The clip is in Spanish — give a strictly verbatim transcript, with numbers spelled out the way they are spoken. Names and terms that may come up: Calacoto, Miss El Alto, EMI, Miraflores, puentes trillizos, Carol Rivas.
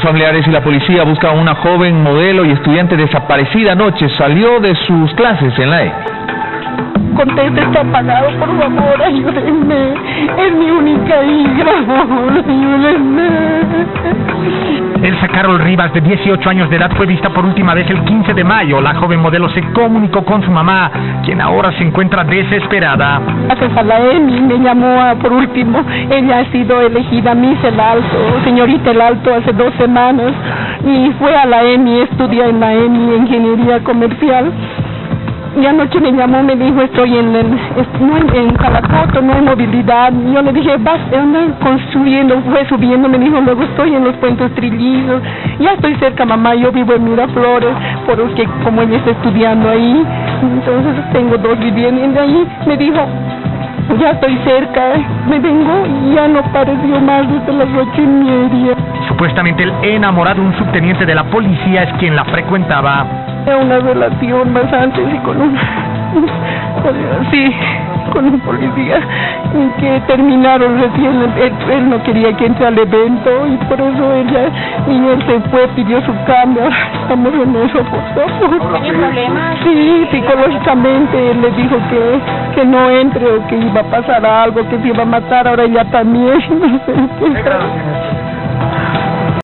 sus familiares y la policía busca a una joven modelo y estudiante desaparecida anoche. Salió de sus clases en la E. Conteste está apagado, por favor, ayúdenme. Es mi única hija, por favor, ayúdenme. Elsa Carol Rivas, de dieciocho años de edad, fue vista por última vez el quince de mayo. La joven modelo se comunicó con su mamá, quien ahora se encuentra desesperada. Gracias a la E M I me llamó a, por último. Ella ha sido elegida Miss El Alto, señorita El Alto, hace dos semanas. Y fue a la E M I, estudia en la E M I, Ingeniería Comercial. Y anoche me llamó, me dijo, estoy en, el, en, en Calacoto, no hay movilidad. Yo le dije, vas, andan construyendo, fue subiendo, me dijo, luego estoy en los puentes trillizos. Ya estoy cerca, mamá, yo vivo en Miraflores, porque como ella está estudiando ahí, entonces tengo dos viviendas ahí. Me dijo, ya estoy cerca, me vengo, y ya no apareció más desde las ocho y media. Supuestamente el enamorado, un subteniente de la policía, es quien la frecuentaba. Una relación más antes y con un, sí, con un policía, y que terminaron recién. Él, él no quería que entrara al evento y por eso ella, y él se fue, pidió su cambio. Estamos en eso, por favor. ¿Tiene problemas? Sí, psicológicamente él le dijo que, que no entre o que iba a pasar algo, que se iba a matar. Ahora ella también.